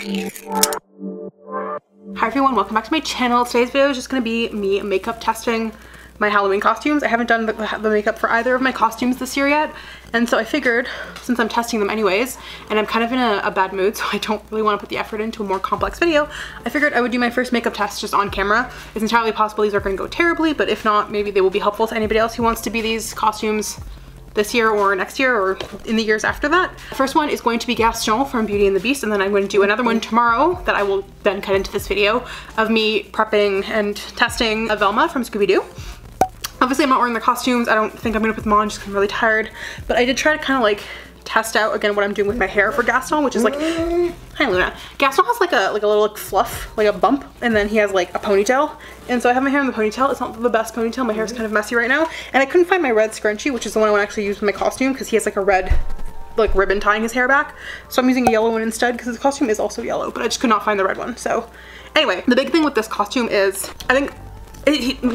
Hi everyone, welcome back to my channel. Today's video is just gonna be me makeup testing my Halloween costumes. I haven't done the makeup for either of my costumes this year yet, and so I figured, since I'm testing them anyways, and I'm kind of in a bad mood, so I don't really want to put the effort into a more complex video, I figured I would do my first makeup test just on camera. It's entirely possible these are going to go terribly, but if not, maybe they will be helpful to anybody else who wants to be these costumes this year or next year or in the years after that. The first one is going to be Gaston from Beauty and the Beast, and then I'm going to do another one tomorrow that I will then cut into this video of me prepping and testing Velma from Scooby-Doo. Obviously I'm not wearing the costumes. I don't think I'm gonna put them on just because I'm really tired, but I did try to kind of like test out again what I'm doing with my hair for Gaston, which is like, hi Luna. Gaston has like a little like fluff, like a bump, and then he has like a ponytail. And so I have my hair in the ponytail. It's not the best ponytail. My hair's kind of messy right now. And I couldn't find my red scrunchie, which is the one I want to actually use with my costume because he has like a red like ribbon tying his hair back. So I'm using a yellow one instead because his costume is also yellow, but I just could not find the red one. So anyway, the big thing with this costume is I think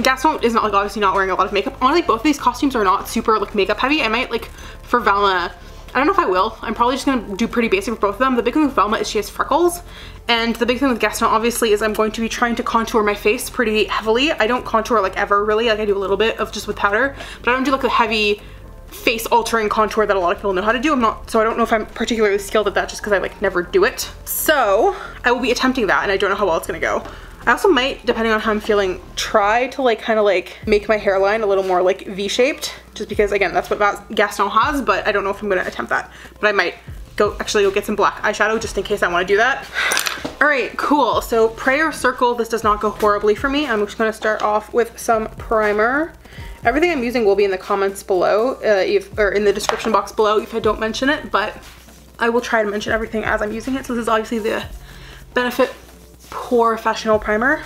Gaston is not like obviously not wearing a lot of makeup. Honestly, both of these costumes are not super like makeup heavy. I might like for Velma, I don't know if I will. I'm probably just gonna do pretty basic for both of them. The big thing with Velma is she has freckles. And the big thing with Gaston obviously is I'm going to be trying to contour my face pretty heavily. I don't contour like ever really. Like I do a little bit of just with powder, but I don't do like a heavy face altering contour that a lot of people know how to do. I'm not, so I don't know if I'm particularly skilled at that just cause I like never do it. So I will be attempting that and I don't know how well it's gonna go. I also might, depending on how I'm feeling, try to like kind of like make my hairline a little more like V-shaped, just because again, that's what Gaston has, but I don't know if I'm gonna attempt that. But I might go get some black eyeshadow just in case I wanna do that. All right, cool, so prayer circle, this does not go horribly for me. I'm just gonna start off with some primer. Everything I'm using will be in the comments below, or in the description box below if I don't mention it, but I will try to mention everything as I'm using it. So this is obviously the Benefit POREfessional primer.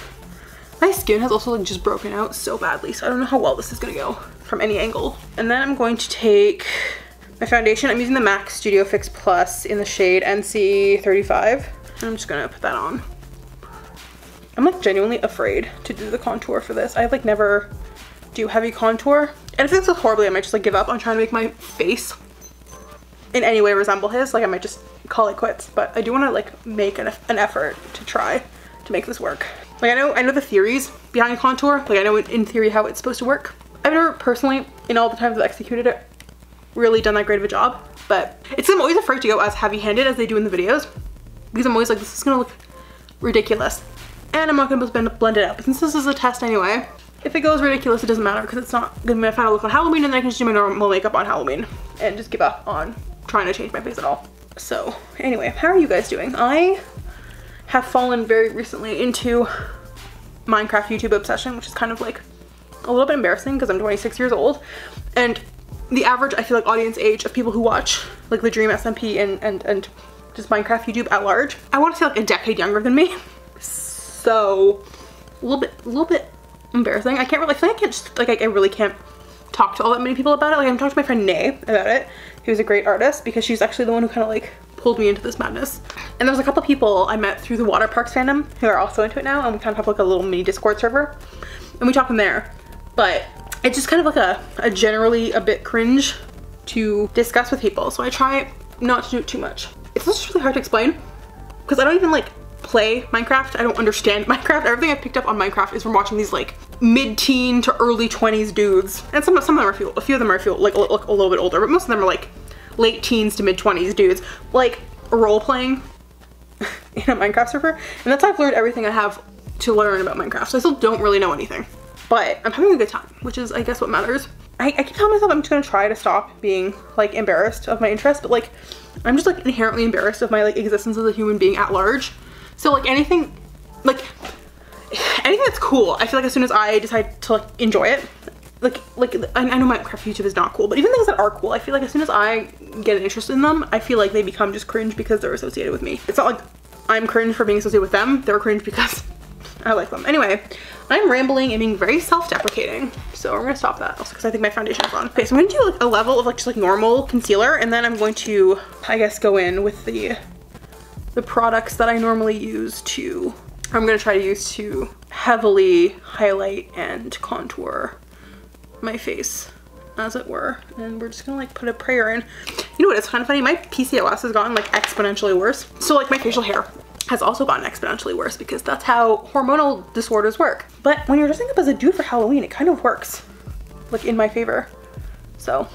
My skin has also like just broken out so badly, so I don't know how well this is gonna go from any angle. And then I'm going to take my foundation. I'm using the MAC Studio Fix Plus in the shade NC35. And I'm just gonna put that on. I'm like genuinely afraid to do the contour for this. I like never do heavy contour. And if this is horribly, I might just like give up on trying to make my face in any way resemble his. Like I might just call it quits, but I do wanna like make an effort to try to make this work. Like I know the theories behind contour. Like I know in theory how it's supposed to work. I've never personally, in all the times I've executed it, really done that great of a job, but it's I'm always afraid to go as heavy-handed as they do in the videos because I'm always like, this is gonna look ridiculous and I'm not gonna blend it out. But since this is a test anyway, if it goes ridiculous, it doesn't matter because it's not gonna be how I look on Halloween, and then I can just do my normal makeup on Halloween and just give up on trying to change my face at all. So anyway, how are you guys doing? I have fallen very recently into Minecraft YouTube obsession, which is kind of like a little bit embarrassing because I'm 26 years old. And the average, I feel like, audience age of people who watch like the Dream SMP and just Minecraft YouTube at large, I want to say like a decade younger than me. So a little bit embarrassing. I can't really, I really can't talk to all that many people about it. Like I'm talking to my friend Nay about it, who's a great artist, because she's actually the one who kind of like pulled me into this madness. And there's a couple people I met through the Waterparks fandom who are also into it now, and we kind of have like a little mini Discord server and we talk from there. But it's just kind of like a generally a bit cringe to discuss with people, so I try not to do it too much. It's just really hard to explain because I don't even like play Minecraft. I don't understand Minecraft. Everything I've picked up on Minecraft is from watching these like mid-teen to early 20s dudes, and some of them are a few of them are like a little bit older, but most of them are like late teens to mid-20s dudes like role playing in a Minecraft server. And that's how I've learned everything I have to learn about Minecraft. So I still don't really know anything, but I'm having a good time, which is I guess what matters. I keep telling myself I'm just gonna try to stop being like embarrassed of my interest, but like I'm just like inherently embarrassed of my like existence as a human being at large. So like anything that's cool, I feel like as soon as I decide to like enjoy it, like I know Minecraft YouTube is not cool, but even things that are cool, I feel like as soon as I get an interest in them, I feel like they become just cringe because they're associated with me. It's not like I'm cringe for being associated with them. They're cringe because I like them. Anyway, I'm rambling and being very self-deprecating, so I'm gonna stop that also because I think my foundation is on. Okay, so I'm gonna do like a level of like just like normal concealer, and then I'm going to, I guess, go in with the products that I normally use to, I'm gonna try to use to heavily highlight and contour my face, as it were. And we're just gonna like put a prayer in. You know what, it's kind of funny, my PCOS has gotten like exponentially worse. So like my facial hair has also gotten exponentially worse because that's how hormonal disorders work. But when you're dressing up as a dude for Halloween, it kind of works, like, in my favor. So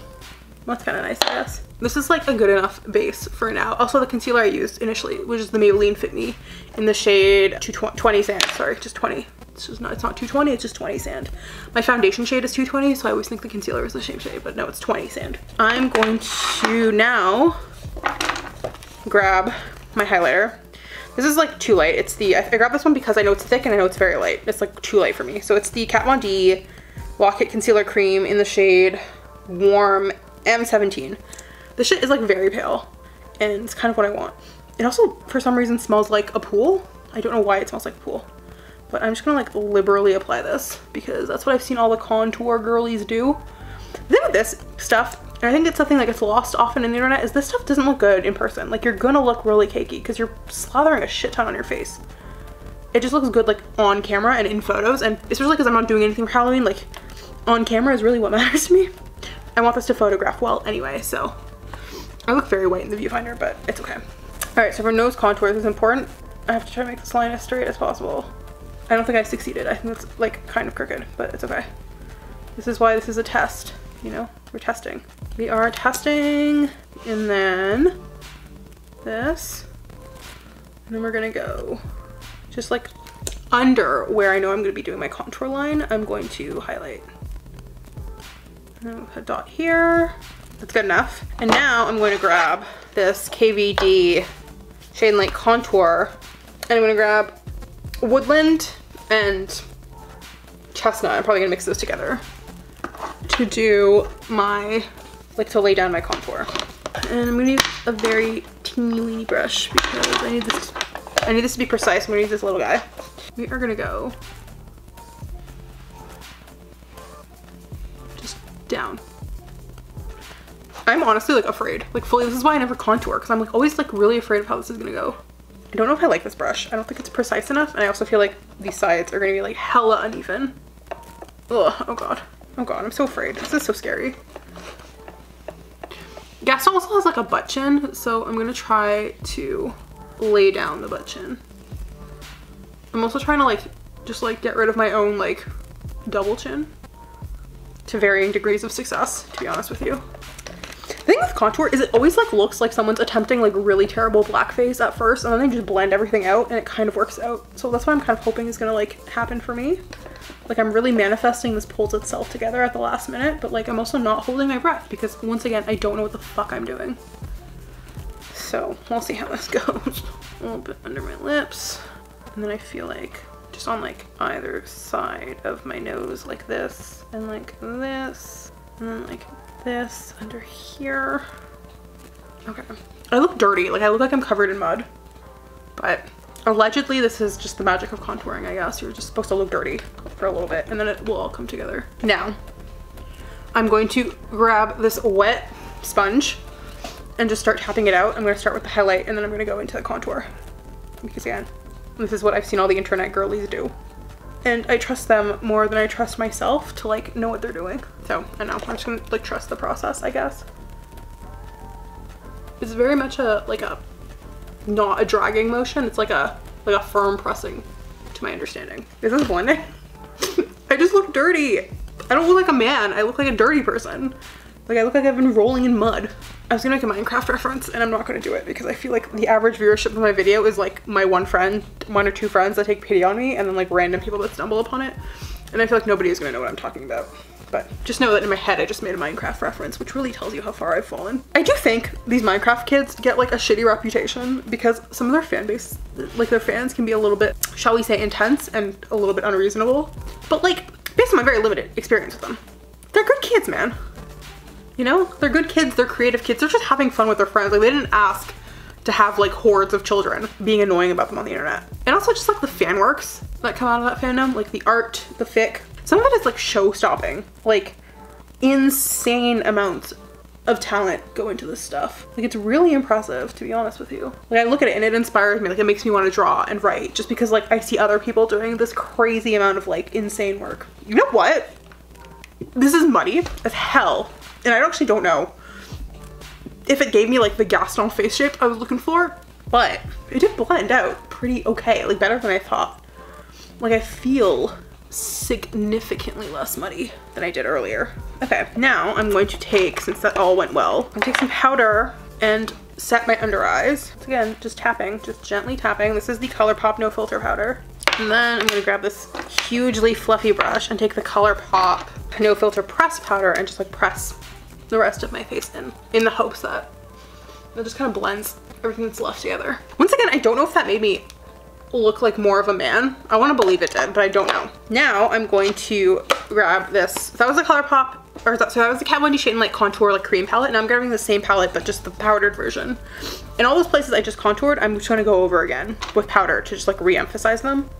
that's kind of nice, I guess. This is like a good enough base for now. Also, the concealer I used initially, which is the Maybelline Fit Me in the shade 220 sand. Sorry, just 20. It's not 220, it's just 20 sand. My foundation shade is 220, so I always think the concealer is the same shade, but no, it's 20 sand. I'm going to now grab my highlighter. This is like too light. It's the, I grabbed this one because I know it's thick and I know it's very light. It's like too light for me. So it's the Kat Von D Lock-It Concealer Cream in the shade Warm M17. This shit is like very pale and it's kind of what I want. It also, for some reason, smells like a pool. I don't know why it smells like a pool, but I'm just gonna like liberally apply this because that's what I've seen all the contour girlies do. The thing with this stuff, and I think it's something that gets lost often in the internet, is this stuff doesn't look good in person. Like, you're gonna look really cakey because you're slathering a shit ton on your face. It just looks good like on camera and in photos, and especially because I'm not doing anything for Halloween, like on camera is really what matters to me. I want this to photograph well anyway, so I look very white in the viewfinder, but it's okay. All right, so for nose contours, it's important. I have to try to make this line as straight as possible. I don't think I succeeded. I think it's like kind of crooked, but it's okay. This is why this is a test, you know, we're testing. We are testing, and then this, and then we're gonna go just like under where I know I'm gonna be doing my contour line. I'm going to highlight. A dot here, that's good enough. And now I'm going to grab this KVD Shade + Light Contour, and I'm gonna grab Woodland and Chestnut. I'm probably gonna mix those together to do my, like, to lay down my contour. And I'm gonna use a very teeny weeny brush because I need this to be precise. I'm gonna use this little guy. We are gonna go down. I'm honestly like afraid, like fully, this is why I never contour, because I'm like always like really afraid of how this is gonna go. I don't know if I like this brush. I don't think it's precise enough, and I also feel like these sides are gonna be like hella uneven. Ugh, oh god, oh god, I'm so afraid. This is so scary. Gaston also has like a butt chin, so I'm gonna try to lay down the butt chin. I'm also trying to like just like get rid of my own like double chin, to varying degrees of success, to be honest with you. The thing with contour is it always like looks like someone's attempting like really terrible blackface at first, and then they just blend everything out and it kind of works out. So that's what I'm kind of hoping is gonna like happen for me. Like, I'm really manifesting this pulls itself together at the last minute, but like I'm also not holding my breath because once again, I don't know what the fuck I'm doing. So we'll see how this goes. A little bit under my lips. And then I feel like just on like either side of my nose, like this, and like this, and then like this under here. Okay. I look dirty. Like, I look like I'm covered in mud, but allegedly this is just the magic of contouring, I guess. You're just supposed to look dirty for a little bit and then it will all come together. Now, I'm going to grab this wet sponge and just start tapping it out. I'm gonna start with the highlight and then I'm gonna go into the contour because again, this is what I've seen all the internet girlies do. And I trust them more than I trust myself to like know what they're doing. So I don't know, I'm just gonna like trust the process, I guess. It's very much a, like a, not a dragging motion. It's like a firm pressing to my understanding. Is this blending? I just look dirty. I don't look like a man. I look like a dirty person. Like, I look like I've been rolling in mud. I was gonna make a Minecraft reference and I'm not gonna do it because I feel like the average viewership of my video is like my one or two friends that take pity on me, and then like random people that stumble upon it. And I feel like nobody is gonna know what I'm talking about. But just know that in my head, I just made a Minecraft reference, which really tells you how far I've fallen. I do think these Minecraft kids get like a shitty reputation because some of their fan base, like their fans can be a little bit, shall we say, intense and a little bit unreasonable. But like, based on my very limited experience with them, they're good kids, man. You know, they're good kids, they're creative kids, they're just having fun with their friends. Like, they didn't ask to have like hordes of children being annoying about them on the internet. And also just like the fan works that come out of that fandom, like the art, the fic. Some of it is like show stopping, like insane amounts of talent go into this stuff. Like, it's really impressive, to be honest with you. Like, I look at it and it inspires me, like it makes me want to draw and write just because like I see other people doing this crazy amount of like insane work. You know what? This is muddy as hell. And I actually don't know if it gave me like the Gaston face shape I was looking for. but it did blend out pretty okay, like better than I thought. Like I feel significantly less muddy than I did earlier. Okay, now I'm going to take, since that all went well, I'm gonna take some powder and set my under eyes. So again, just tapping, just gently tapping. This is the Colourpop No Filter powder. And then I'm gonna grab this hugely fluffy brush and take the Colourpop No Filter press powder and just like press the rest of my face in the hopes that it just kind of blends everything that's left together. Once again, I don't know if that made me look like more of a man. I want to believe it did, but I don't know. Now I'm going to grab this. That was the Colourpop, so that was the Kat Von D Shade + Light Contour like cream palette, and I'm grabbing the same palette but just the powdered version. And all those places I just contoured, I'm just going to go over again with powder to just like re-emphasize them.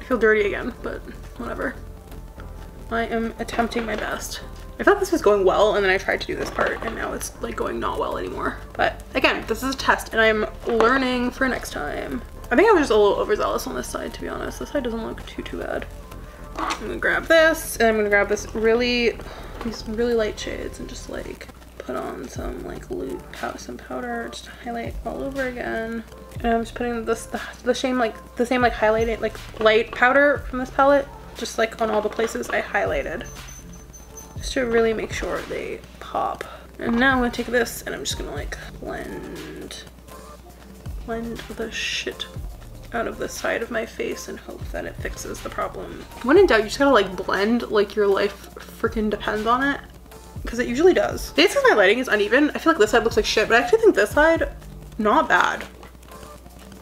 I feel dirty again, but whatever. I am attempting my best. I thought this was going well, and then I tried to do this part, and now it's like going not well anymore. But again, this is a test, and I'm learning for next time. I think I was just a little overzealous on this side, to be honest. This side doesn't look too bad. I'm gonna grab this, and I'm gonna grab this these really light shades, and just like put on some like loose powder just to highlight all over again. And I'm just putting this the same highlighted like light powder from this palette, just like on all the places I highlighted, just to really make sure they pop. And now I'm gonna take this and I'm just gonna like blend the shit out of the side of my face and hope that it fixes the problem. When in doubt, you just gotta like blend like your life freaking depends on it, because it usually does. It's because my lighting is uneven. I feel like this side looks like shit, but I actually think this side, not bad.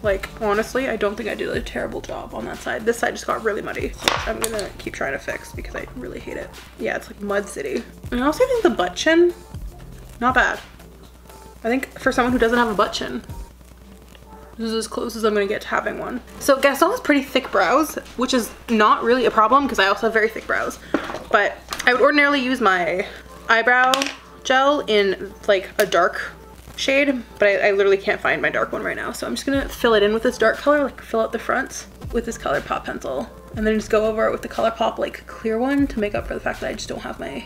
Like honestly, I don't think I did a terrible job on that side. This side just got really muddy, which I'm gonna keep trying to fix because I really hate it. Yeah, it's like mud city. And I also think the butt chin, not bad. I think for someone who doesn't have a butt chin, this is as close as I'm gonna get to having one. So Gaston has pretty thick brows, which is not really a problem because I also have very thick brows. But I would ordinarily use my eyebrow gel in like a dark shade, but I literally can't find my dark one right now, so I'm just gonna fill it in with this dark color, like fill out the fronts with this Colourpop pencil, and then just go over it with the Colourpop like clear one to make up for the fact that I just don't have my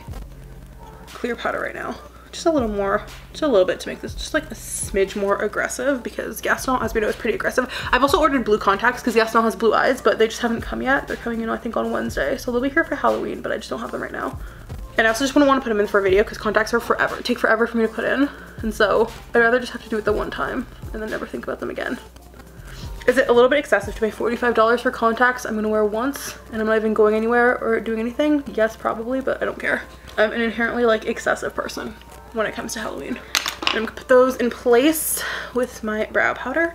clear powder right now. Just a little more, just a little bit, to make this just like a smidge more aggressive, because Gaston, as we know, is pretty aggressive. I've also ordered blue contacts because Gaston has blue eyes, but they just haven't come yet. They're coming in, I think, on Wednesday, so they'll be here for Halloween, but I just don't have them right now. And I also just want to put them in for a video because contacts are forever, take forever for me to put in. And so I'd rather just have to do it the one time and then never think about them again. Is it a little bit excessive to pay $45 for contacts I'm gonna wear once and I'm not even going anywhere or doing anything? Yes, probably, but I don't care. I'm an inherently like excessive person when it comes to Halloween. And I'm gonna put those in place with my brow powder.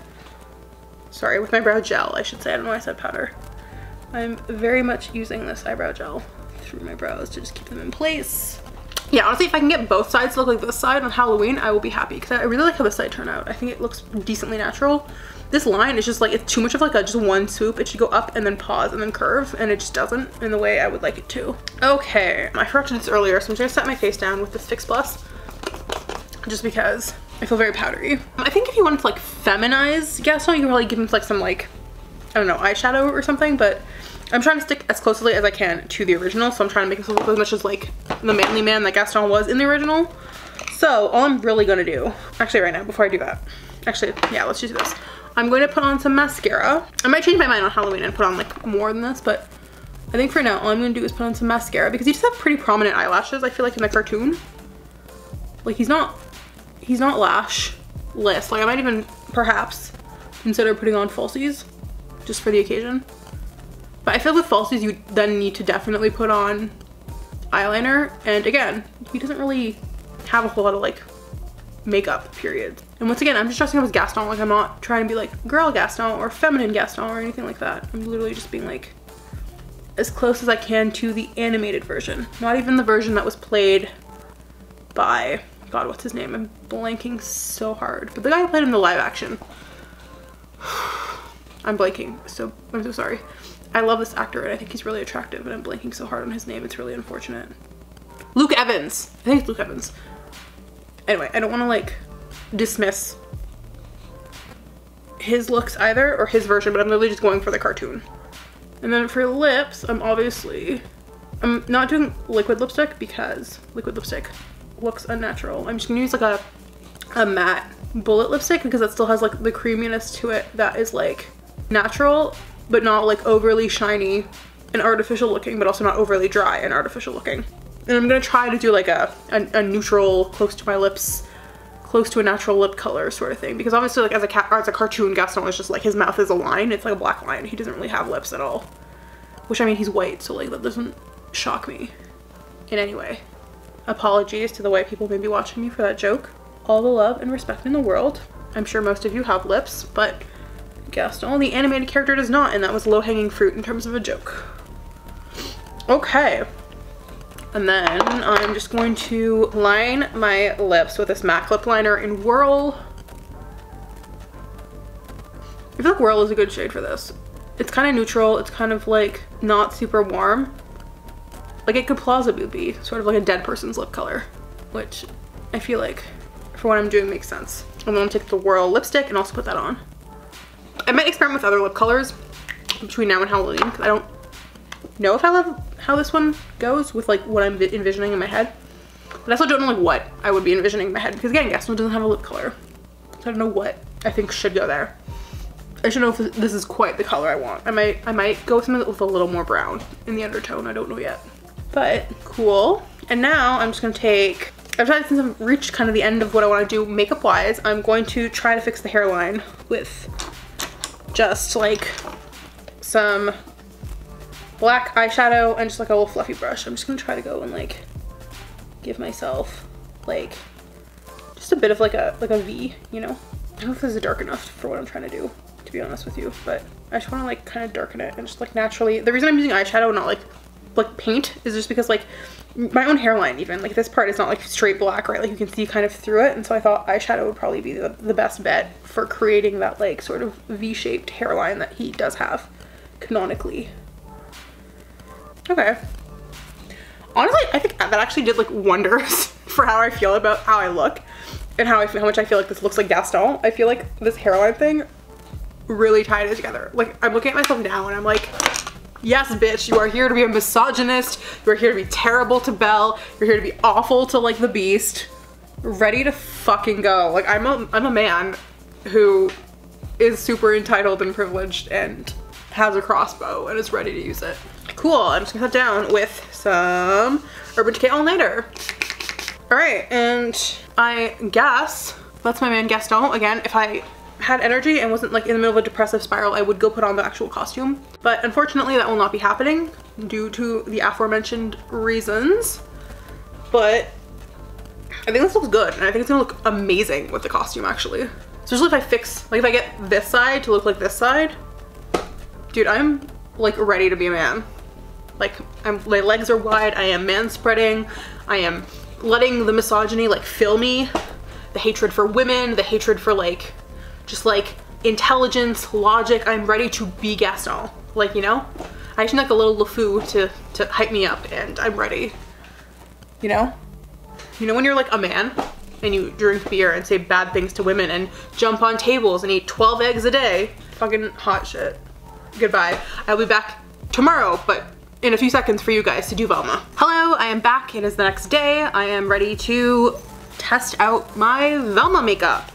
Sorry, with my brow gel, I should say. I don't know why I said powder. I'm very much using this eyebrow gel through my brows to just keep them in place. Yeah, honestly, if I can get both sides to look like this side on Halloween, I will be happy, because I really like how this side turned out. I think it looks decently natural. This line is just like, it's too much of like a just one swoop. It should go up and then pause and then curve, and it just doesn't in the way I would like it to. Okay, I forgot to do this earlier, so I'm just gonna set my face down with this Fix Plus, just because I feel very powdery. I think if you wanted to like feminize Gaston, you can probably give him like some like, I don't know, eyeshadow or something, but I'm trying to stick as closely as I can to the original, so I'm trying to make myself look as much as like the manly man that Gaston was in the original. So all I'm really gonna do, actually right now, before I do that, actually, yeah, let's just do this. I'm going to put on some mascara. I might change my mind on Halloween and put on like more than this, but I think for now, all I'm gonna do is put on some mascara, because he just has pretty prominent eyelashes, I feel like, in the cartoon. Like he's not lashless. Like I might even perhaps consider putting on falsies just for the occasion. But I feel with falsies, you then need to definitely put on eyeliner. And again, he doesn't really have a whole lot of like makeup, period. And once again, I'm just dressing up as Gaston. Like I'm not trying to be like girl Gaston or feminine Gaston or anything like that. I'm literally just being like as close as I can to the animated version. Not even the version that was played by, God, what's his name? I'm blanking so hard. But the guy who played in the live action. I'm blanking, I'm so sorry. I love this actor and I think he's really attractive, and I'm blanking so hard on his name, it's really unfortunate. Luke Evans, I think it's Luke Evans. Anyway, I don't wanna like dismiss his looks either, or his version, but I'm literally just going for the cartoon. And then for lips, I'm not doing liquid lipstick because liquid lipstick looks unnatural. I'm just gonna use like a a matte bullet lipstick because it still has like the creaminess to it that is like natural but not like overly shiny and artificial looking, but also not overly dry and artificial looking. And I'm gonna try to do like a neutral, close to my lips, close to a natural lip color sort of thing, because obviously like as a cartoon, Gaston is just like, his mouth is a line, it's like a black line, he doesn't really have lips at all. Which, I mean, he's white, so like that doesn't shock me in any way. Apologies to the white people maybe watching me for that joke. All the love and respect in the world. I'm sure most of you have lips, but Gaston, the animated character, does not, and that was low-hanging fruit in terms of a joke. Okay. And then I'm just going to line my lips with this MAC lip liner in Whirl. I feel like Whirl is a good shade for this. It's kind of neutral. It's kind of like not super warm. Like it could Plaza be sort of like a dead person's lip color, which I feel like for what I'm doing makes sense. I'm going to take the Whirl lipstick and also put that on. I might experiment with other lip colors between now and Halloween because I don't know if I love how this one goes with like what I'm envisioning in my head, but I also don't know like what I would be envisioning in my head because again, Gaston doesn't have a lip color, so I don't know what I think should go there. I should know if this is quite the color I want. I might go with something with a little more brown in the undertone. I don't know yet, but cool. And now I'm just gonna take, I've tried since I've reached kind of the end of what I want to do makeup wise. I'm going to try to fix the hairline with just like some black eyeshadow and just like a little fluffy brush. I'm just gonna try to go and like give myself like just a bit of like a V, you know? I don't know if this is dark enough for what I'm trying to do, to be honest with you, but I just wanna like kind of darken it and just like naturally. The reason I'm using eyeshadow and not like paint is just because like my own hairline even, like this part is not like straight black, right? Like you can see kind of through it. And so I thought eyeshadow would probably be the best bet for creating that like sort of V-shaped hairline that he does have canonically. Okay. Honestly, I think that actually did like wonders for how I feel about how I look and how much I feel like this looks like Gaston. I feel like this hairline thing really tied it together. Like I'm looking at myself now and I'm like, yes, bitch, you are here to be a misogynist. You're here to be terrible to Belle. You're here to be awful to like the Beast. Ready to fucking go. Like I'm a man who is super entitled and privileged and has a crossbow and is ready to use it. Cool, I'm just gonna sit down with some Urban Decay All Nighter. All right, and I guess that's my man Gaston. Again, if I had energy and wasn't like in the middle of a depressive spiral, I would go put on the actual costume. But unfortunately that will not be happening due to the aforementioned reasons. But I think this looks good and I think it's gonna look amazing with the costume actually. Especially if I fix, like if I get this side to look like this side, dude, I'm like ready to be a man. Like my legs are wide, I am man spreading, I am letting the misogyny like fill me, the hatred for women, the hatred for like just like intelligence, logic. I'm ready to be Gaston, like, you know? I just need like a little LeFou to hype me up and I'm ready, you know? You know when you're like a man and you drink beer and say bad things to women and jump on tables and eat 12 eggs a day? Fucking hot shit. Goodbye. I'll be back tomorrow, but in a few seconds for you guys to do Velma. Hello, I am back. It is the next day. I am ready to test out my Velma makeup.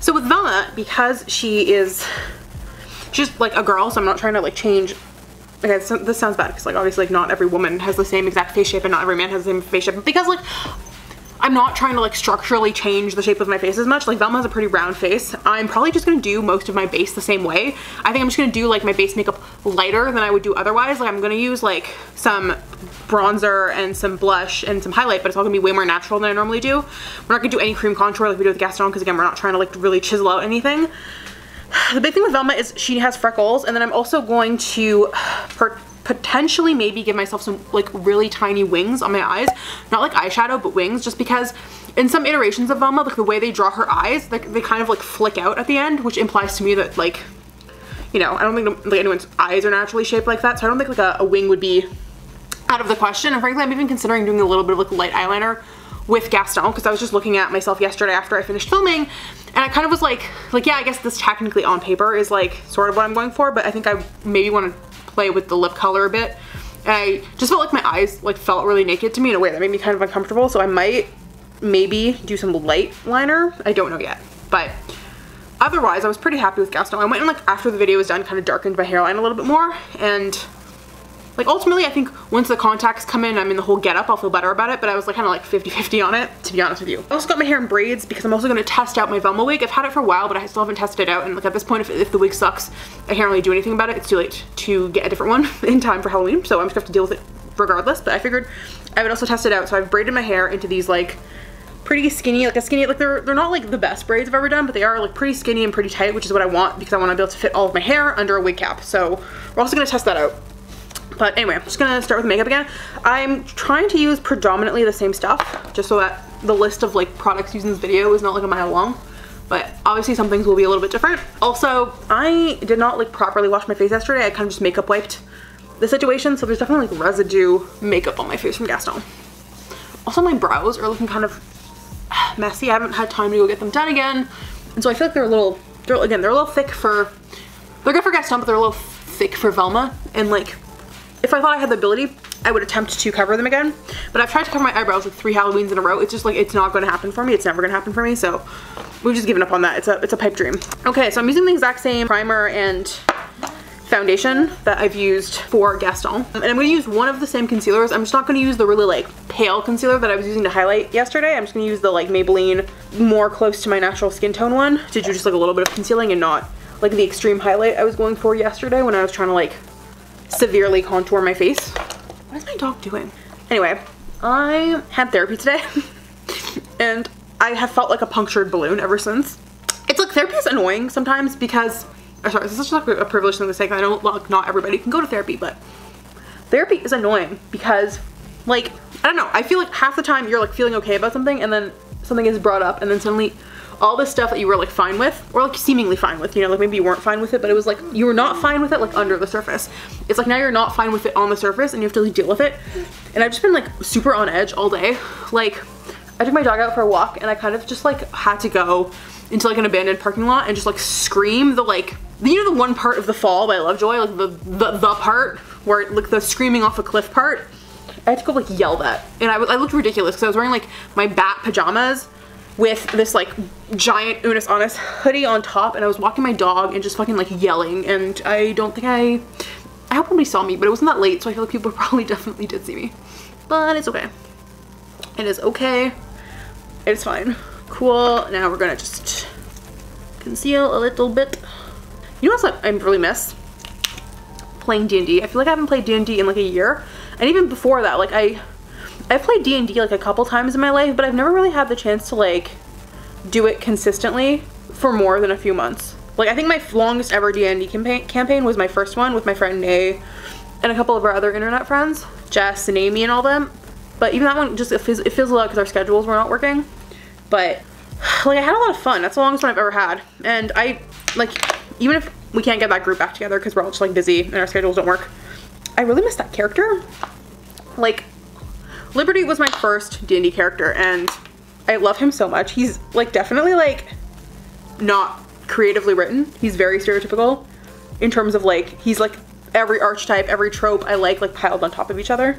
So with Velma, because she's like a girl, so I'm not trying to like change, okay, this sounds bad because like obviously like not every woman has the same exact face shape and not every man has the same face shape, but because like I'm not trying to like structurally change the shape of my face as much. Like Velma has a pretty round face. I'm probably just gonna do most of my base the same way. I think I'm just gonna do like my base makeup lighter than I would do otherwise. Like I'm gonna use like some bronzer and some blush and some highlight, but it's all gonna be way more natural than I normally do. We're not gonna do any cream contour like we do with Gaston because again, we're not trying to like really chisel out anything. The big thing with Velma is she has freckles, and then I'm also going to potentially maybe give myself some like really tiny wings on my eyes, not like eyeshadow but wings, just because in some iterations of Velma, like the way they draw her eyes, like they kind of like flick out at the end, which implies to me that like, you know, I don't think like anyone's eyes are naturally shaped like that, so I don't think like a wing would be out of the question. And frankly, I'm even considering doing a little bit of like light eyeliner with Gaston because I was just looking at myself yesterday after I finished filming and I kind of was like yeah, I guess this technically on paper is like sort of what I'm going for, but I think I maybe want to play with the lip color a bit. And I just felt like my eyes like felt really naked to me in a way that made me kind of uncomfortable, so I might maybe do some light liner. I don't know yet, but otherwise I was pretty happy with Gaston. I went in like after the video was done, kind of darkened my hairline a little bit more, and like ultimately I think once the contacts come in, I'm in the whole getup, I'll feel better about it, but I was like kind of like 50-50 on it, to be honest with you. I also got my hair in braids because I'm also going to test out my Velma wig. I've had it for a while, but I still haven't tested it out, and like at this point, if the wig sucks, I can't really do anything about it. It's too late to get a different one in time for Halloween, so I'm just going to have to deal with it regardless, but I figured I would also test it out. So I've braided my hair into these like pretty skinny, like a skinny, like they're not like the best braids I've ever done, but they are like pretty skinny and pretty tight, which is what I want because I want to be able to fit all of my hair under a wig cap. So we're also going to test that out. But anyway, I'm just going to start with makeup again. I'm trying to use predominantly the same stuff just so that the list of like products used in this video is not like a mile long, but obviously some things will be a little bit different. Also, I did not like properly wash my face yesterday. I kind of just makeup wiped the situation, so there's definitely like residue makeup on my face from Gaston. Also, my brows are looking kind of messy. I haven't had time to go get them done again, and so I feel like they're good for Gaston, but they're a little thick for Velma, and like if I thought I had the ability, I would attempt to cover them again, but I've tried to cover my eyebrows like 3 Halloweens in a row. It's just like, it's not going to happen for me. It's never going to happen for me, so we've just given up on that. It's a pipe dream. Okay, so I'm using the exact same primer and foundation that I've used for Gaston, and I'm going to use one of the same concealers. I'm just not going to use the really like pale concealer that I was using to highlight yesterday. I'm just going to use the like Maybelline more close to my natural skin tone one to do just like a little bit of concealing and not like the extreme highlight I was going for yesterday when I was trying to like severely contour my face. What is my dog doing? Anyway, I had therapy today and I have felt like a punctured balloon ever since. It's like therapy is annoying sometimes because, oh, sorry, this is just like a privileged thing to say because I know like not everybody can go to therapy, but therapy is annoying because like, I don't know, I feel like half the time you're like feeling okay about something and then something is brought up and then suddenly all this stuff that you were like fine with, or like seemingly fine with, you know, like maybe you weren't fine with it, but it was like you were not fine with it like under the surface. It's like now you're not fine with it on the surface and you have to like deal with it. And I've just been like super on edge all day. Like I took my dog out for a walk and I kind of just like had to go into like an abandoned parking lot and just like scream the like, you know, the one part of The Fall by Lovejoy, like the part where like the screaming off a cliff part. I had to go like yell that. And I looked ridiculous because I was wearing like my bat pajamas with this like giant Unus Annus hoodie on top, and I was walking my dog and just fucking like yelling, and I don't think I hope nobody saw me, but it wasn't that late, so I feel like people probably definitely did see me, but it's okay. It is okay. It's fine. Cool. Now we're gonna just conceal a little bit. You know what I really miss? Playing D&D. I feel like I haven't played D&D in like a year, and even before that, like I've played D&D like a couple times in my life, but I've never really had the chance to like do it consistently for more than a few months. Like I think my longest ever D&D campaign was my first one with my friend Nay and a couple of our other internet friends, Jess and Amy and all them. But even that one just, it fizzled out because our schedules were not working. But like I had a lot of fun. That's the longest one I've ever had. And I like, even if we can't get that group back together because we're all just like busy and our schedules don't work, I really miss that character. Like Liberty was my first D&D character and I love him so much. He's like definitely like not creatively written. He's very stereotypical in terms of like, he's like every archetype, every trope I like piled on top of each other.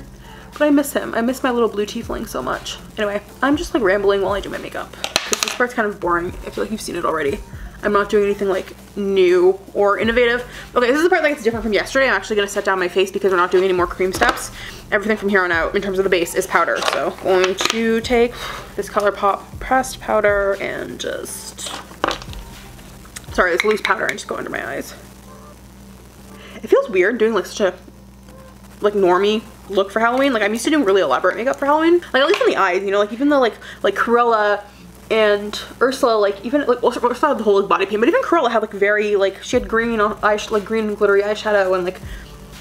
But I miss him. I miss my little blue tiefling so much. Anyway, I'm just like rambling while I do my makeup because this part's kind of boring. I feel like you've seen it already. I'm not doing anything like new or innovative. Okay, this is the part that's different from yesterday. I'm actually gonna set down my face because we're not doing any more cream steps. Everything from here on out in terms of the base is powder. So I'm going to take this Colourpop pressed powder and just, sorry, this loose powder and just go under my eyes. It feels weird doing like such a like normie look for Halloween. Like I'm used to doing really elaborate makeup for Halloween. Like at least in the eyes, you know, like even though like Cruella and Ursula, like even like Ursula had the whole like body paint, but even Cruella had like very like, she had green eyeshadow, like green glittery eyeshadow and like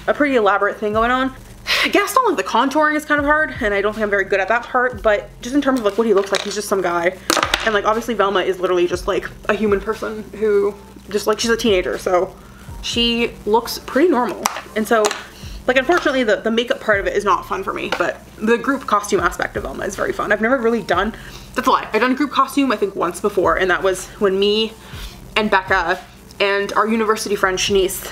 a pretty elaborate thing going on. Gaston, like the contouring is kind of hard and I don't think I'm very good at that part, but just in terms of like what he looks like, he's just some guy. And like obviously Velma is literally just like a human person who just like, she's a teenager, so she looks pretty normal. And so like unfortunately the makeup part of it is not fun for me, but the group costume aspect of Velma is very fun. I've never really done, that's a lie, I've done a group costume I think once before, and that was when me and Becca and our university friend Shanice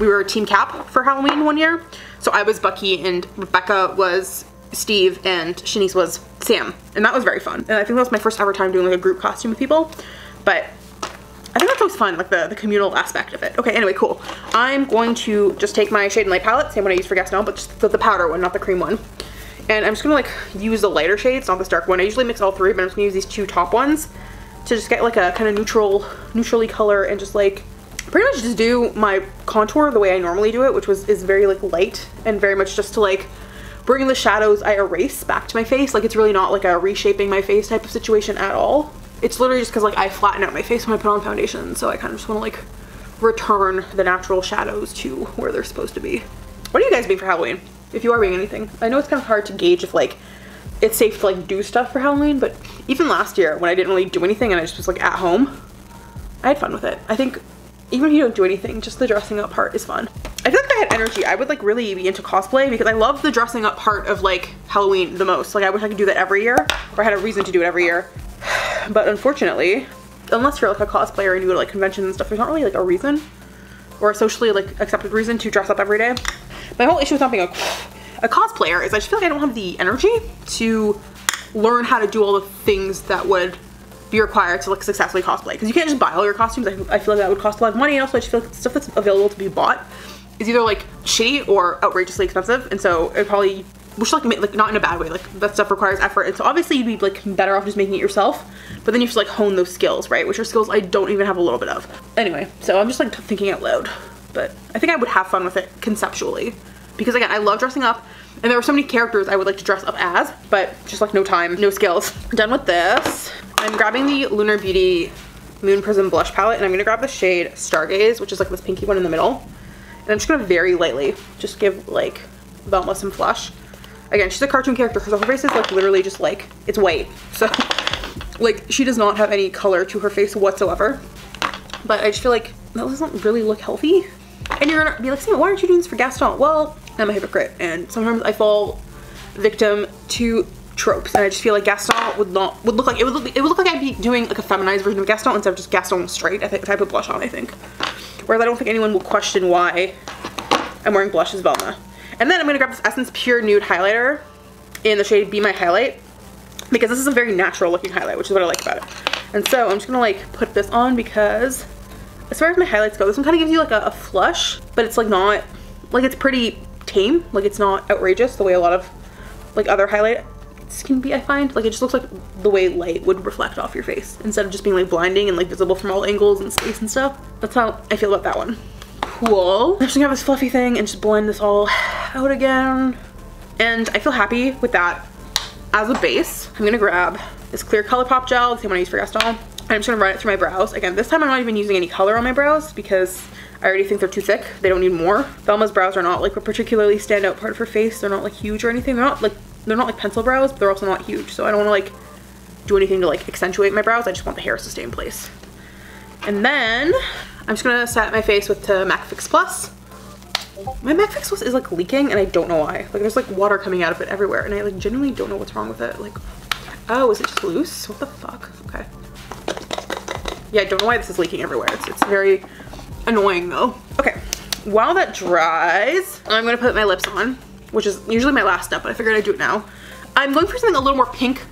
we were team cap for Halloween one year. So I was Bucky and Rebecca was Steve, and Shanice was Sam. And that was very fun. And I think that was my first ever time doing like a group costume with people. But I think that's always fun, like the communal aspect of it. Okay, anyway, cool. I'm going to just take my Shade + Light palette, same one I use for Gaston, but just the powder one, not the cream one. And I'm just gonna like use the lighter shades, not this dark one. I usually mix all three, but I'm just gonna use these two top ones to just get like a kind of neutrally color and just like pretty much just do my contour the way I normally do it, which is very like light and very much just to like bring the shadows I erase back to my face. Like it's really not like a reshaping my face type of situation at all. It's literally just because like I flatten out my face when I put on foundation, so I kind of just want to like return the natural shadows to where they're supposed to be. What are you guys being for Halloween? If you are being anything. I know it's kind of hard to gauge if like it's safe to like do stuff for Halloween, but even last year when I didn't really do anything and I just was like at home, I had fun with it. I think even if you don't do anything, just the dressing up part is fun. I feel like if I had energy, I would like really be into cosplay because I love the dressing up part of like Halloween the most. Like I wish I could do that every year, or I had a reason to do it every year. But unfortunately, unless you're like a cosplayer and you go to like conventions and stuff, there's not really like a reason or a socially like accepted reason to dress up every day. My whole issue with not being a cosplayer is I just feel like I don't have the energy to learn how to do all the things that would be required to like successfully cosplay. Because you can't just buy all your costumes. I feel like that would cost a lot of money. And also I just feel like the stuff that's available to be bought is either like shitty or outrageously expensive. And so it probably, which like not in a bad way, like that stuff requires effort. And so obviously you'd be like better off just making it yourself, but then you have to like hone those skills, right? Which are skills I don't even have a little bit of. Anyway, so I'm just like thinking out loud. But I think I would have fun with it conceptually because again, I love dressing up and there were so many characters I would like to dress up as, but just like no time, no skills. Done with this. I'm grabbing the Lunar Beauty Moon Prism Blush Palette and I'm gonna grab the shade Stargaze, which is like this pinky one in the middle. And I'm just gonna very lightly just give like Velma some flush. Again, she's a cartoon character, so her face is like literally just like, it's white. So like she does not have any color to her face whatsoever. But I just feel like that doesn't really look healthy. And you're gonna be like, Sam, why aren't you doing this for Gaston? Well, I'm a hypocrite and sometimes I fall victim to tropes and I just feel like Gaston would look like, it would look like I'd be doing like a feminized version of Gaston instead of just Gaston straight, I think, type of blush on, I think. Whereas I don't think anyone will question why I'm wearing blush as Velma. And then I'm gonna grab this Essence Pure Nude Highlighter in the shade Be My Highlight because this is a very natural looking highlight, which is what I like about it. And so I'm just gonna like put this on because as far as my highlights go, this one kind of gives you like a flush, but it's like not, like it's pretty tame. Like it's not outrageous the way a lot of like other highlights can be, I find. Like it just looks like the way light would reflect off your face instead of just being like blinding and like visible from all angles and space and stuff. That's how I feel about that one. Cool. I'm just gonna have this fluffy thing and just blend this all out again. And I feel happy with that as a base. I'm gonna grab this clear Colourpop gel, the same one I use for Gaston. I'm just gonna run it through my brows. Again, this time I'm not even using any color on my brows because I already think they're too thick. They don't need more. Velma's brows are not like a particularly standout part of her face. They're not like huge or anything. They're not like pencil brows, but they're also not huge. So I don't wanna like do anything to like accentuate my brows. I just want the hairs to stay in place. And then I'm just gonna set my face with MAC Fix Plus. My MAC Fix Plus is like leaking and I don't know why. Like there's like water coming out of it everywhere and I like genuinely don't know what's wrong with it. Like, oh, is it just loose? What the fuck? Okay. Yeah, I don't know why this is leaking everywhere. It's very annoying though. Okay, while that dries, I'm gonna put my lips on, which is usually my last step, but I figured I'd do it now. I'm going for something a little more pink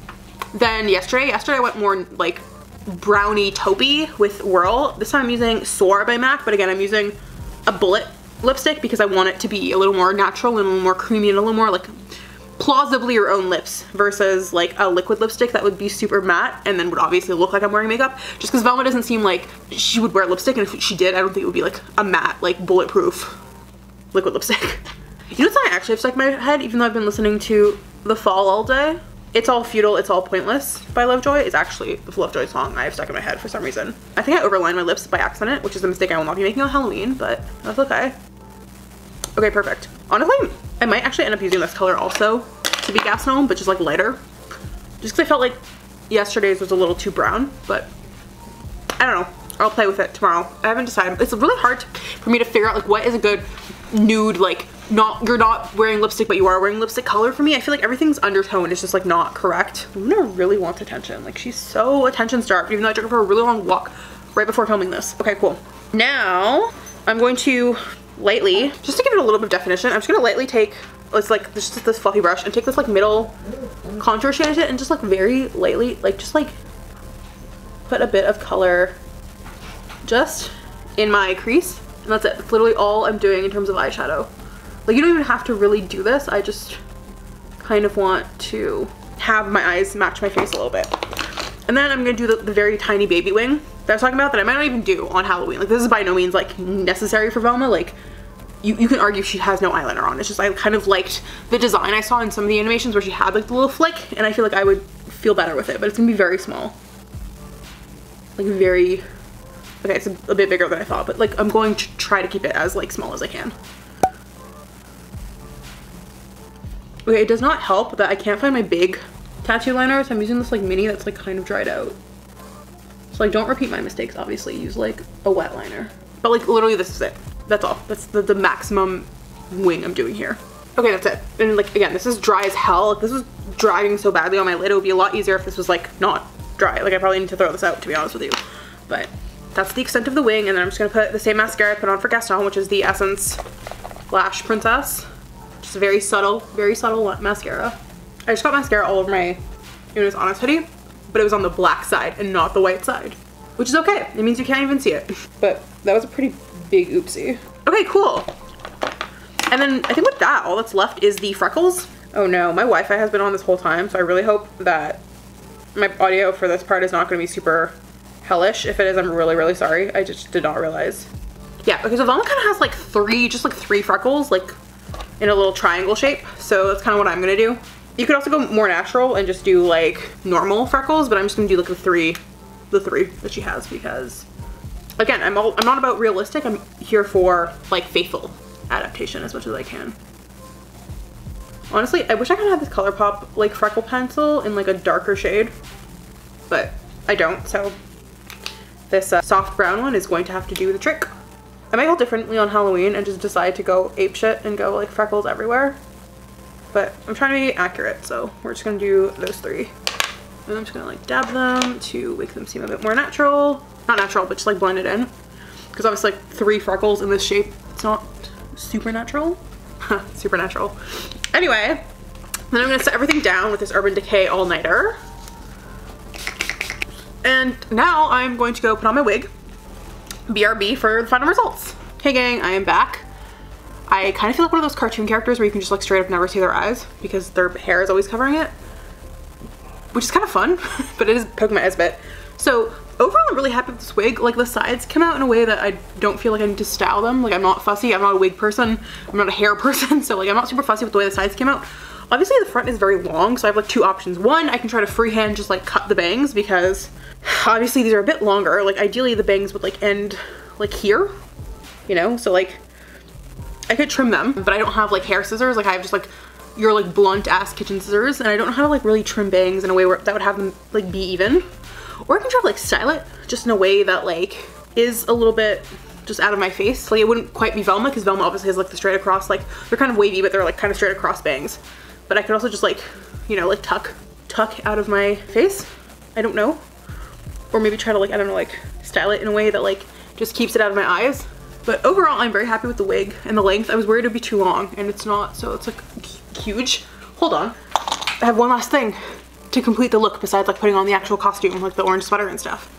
than yesterday. Yesterday I went more like browny taupey with Whirl. This time I'm using Soar by MAC, but again, I'm using a bullet lipstick because I want it to be a little more natural and a little more creamy and a little more like plausibly your own lips versus like a liquid lipstick that would be super matte and then would obviously look like I'm wearing makeup, just because Velma doesn't seem like she would wear lipstick, and if she did I don't think it would be like a matte like bulletproof liquid lipstick. You know what I actually have stuck in my head, even though I've been listening to The Fall all day? It's All Futile, It's All Pointless by Lovejoy is actually the Lovejoy song I have stuck in my head for some reason. I think I overlined my lips by accident, which is a mistake I will not be making on Halloween, but that's okay. Okay, perfect. Honestly, I might actually end up using this color also to be Gaston, but just like lighter. Just because I felt like yesterday's was a little too brown, but I don't know. I'll play with it tomorrow. I haven't decided. It's really hard for me to figure out like what is a good nude, like not, you're not wearing lipstick, but you are wearing lipstick color for me. I feel like everything's undertone is just like not correct. Luna really wants attention. Like she's so attention starved, even though I took her for a really long walk right before filming this. Okay, cool. Now I'm going to lightly, just to give it a little bit of definition, I'm just gonna lightly take it's like just this fluffy brush and take this like middle contour shade of it and just like very lightly like just like put a bit of color just in my crease, and that's it. That's literally all I'm doing in terms of eyeshadow. Like you don't even have to really do this. I just kind of want to have my eyes match my face a little bit. And then I'm gonna do the very tiny baby wing that I was talking about that I might not even do on Halloween. Like this is by no means like necessary for Velma. Like you can argue she has no eyeliner on. It's just I kind of liked the design I saw in some of the animations where she had like the little flick, and I feel like I would feel better with it, but it's gonna be very small. Like very, okay, it's a bit bigger than I thought, but like I'm going to try to keep it as like small as I can. Okay, it does not help that I can't find my big tattoo liner, so I'm using this like mini that's like kind of dried out. So like don't repeat my mistakes, obviously. Use like a wet liner. But like literally this is it. That's all. That's the maximum wing I'm doing here. Okay, that's it. And like again, this is dry as hell. If this was drying so badly on my lid, it would be a lot easier if this was like not dry. Like I probably need to throw this out, to be honest with you. But that's the extent of the wing, and then I'm just gonna put the same mascara I put on for Gaston, which is the Essence Lash Princess. Just a very subtle mascara. I just got mascara all over my Unus Annus hoodie, but it was on the black side and not the white side, which is okay. It means you can't even see it. But that was a pretty big oopsie. Okay, cool. And then I think with that, all that's left is the freckles. Oh no, my Wi-Fi has been on this whole time, so I really hope that my audio for this part is not gonna be super hellish. If it is, I'm really, really sorry. I just did not realize. Yeah, okay, so Velma kind of has like three freckles, like in a little triangle shape. So that's kind of what I'm gonna do. You could also go more natural and just do like normal freckles, but I'm just gonna do like the three that she has, because again, I'm not about realistic. I'm here for like faithful adaptation as much as I can. Honestly, I wish I could have this Colourpop like freckle pencil in like a darker shade, but I don't. So this soft brown one is going to have to do the trick. I might go differently on Halloween and just decide to go apeshit and go like freckles everywhere. But I'm trying to be accurate, so we're just gonna do those three. And I'm just gonna like dab them to make them seem a bit more natural. Not natural, but just like blend it in. Because obviously like three freckles in this shape, it's not super natural. Super natural. Anyway, then I'm gonna set everything down with this Urban Decay All Nighter. And now I'm going to go put on my wig. BRB for the final results. Hey gang, I am back. I kind of feel like one of those cartoon characters where you can just like straight up never see their eyes because their hair is always covering it, which is kind of fun, but it is poking my eyes a bit. So overall, I'm really happy with this wig. Like the sides come out in a way that I don't feel like I need to style them. Like I'm not fussy, I'm not a wig person, I'm not a hair person, so like I'm not super fussy with the way the sides came out. Obviously the front is very long, so I have like two options. One, I can try to freehand just like cut the bangs, because obviously these are a bit longer. Like ideally the bangs would like end like here, you know? So like I could trim them, but I don't have like hair scissors. Like I have just like your like blunt ass kitchen scissors, and I don't know how to like really trim bangs in a way where that would have them like be even. Or I can try to like style it just in a way that like is a little bit just out of my face. Like it wouldn't quite be Velma, because Velma obviously has like the straight across, like they're kind of wavy, but they're like kind of straight across bangs. But I could also just like, you know, like tuck out of my face. I don't know. Or maybe try to like, I don't know, like style it in a way that like just keeps it out of my eyes. But overall, I'm very happy with the wig and the length. I was worried it'd be too long, and it's not, so it's like huge. Hold on. I have one last thing to complete the look besides like putting on the actual costume, like the orange sweater and stuff.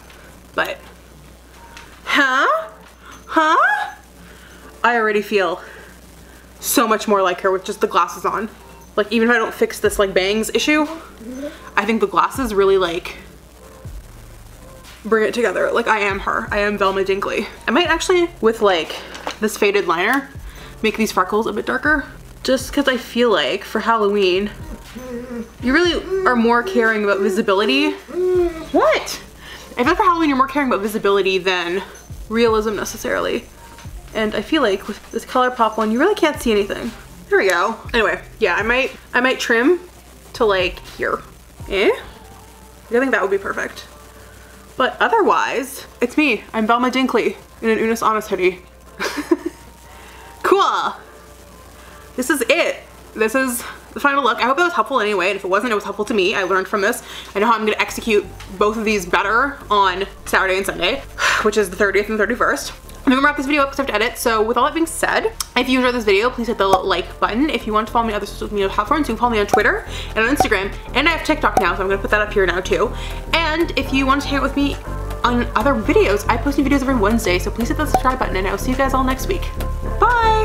But, huh? I already feel so much more like her with just the glasses on. Like even if I don't fix this like bangs issue, I think the glasses really like bring it together. Like I am her. I am Velma Dinkley. I might actually, with like this faded liner, make these freckles a bit darker. Just because I feel like for Halloween, you really are more caring about visibility. What? I feel like for Halloween you're more caring about visibility than realism necessarily. And I feel like with this Colourpop one, you really can't see anything. There we go. Anyway, yeah, I might trim to like here. I think that would be perfect. But otherwise, it's me. I'm Velma Dinkley in an Unus Annus hoodie. Cool. This is it. This is the final look. I hope that was helpful anyway. And if it wasn't, it was helpful to me. I learned from this. I know how I'm gonna execute both of these better on Saturday and Sunday, which is the 30th and 31st. I'm gonna wrap this video up because I have to edit. So with all that being said, if you enjoyed this video, please hit the like button. If you want to follow me on other social media platforms, you can follow me on Twitter and on Instagram, and I have TikTok now, so I'm gonna put that up here now too. And if you want to hang out with me on other videos, I post new videos every Wednesday, so please hit the subscribe button, and I'll see you guys all next week. Bye!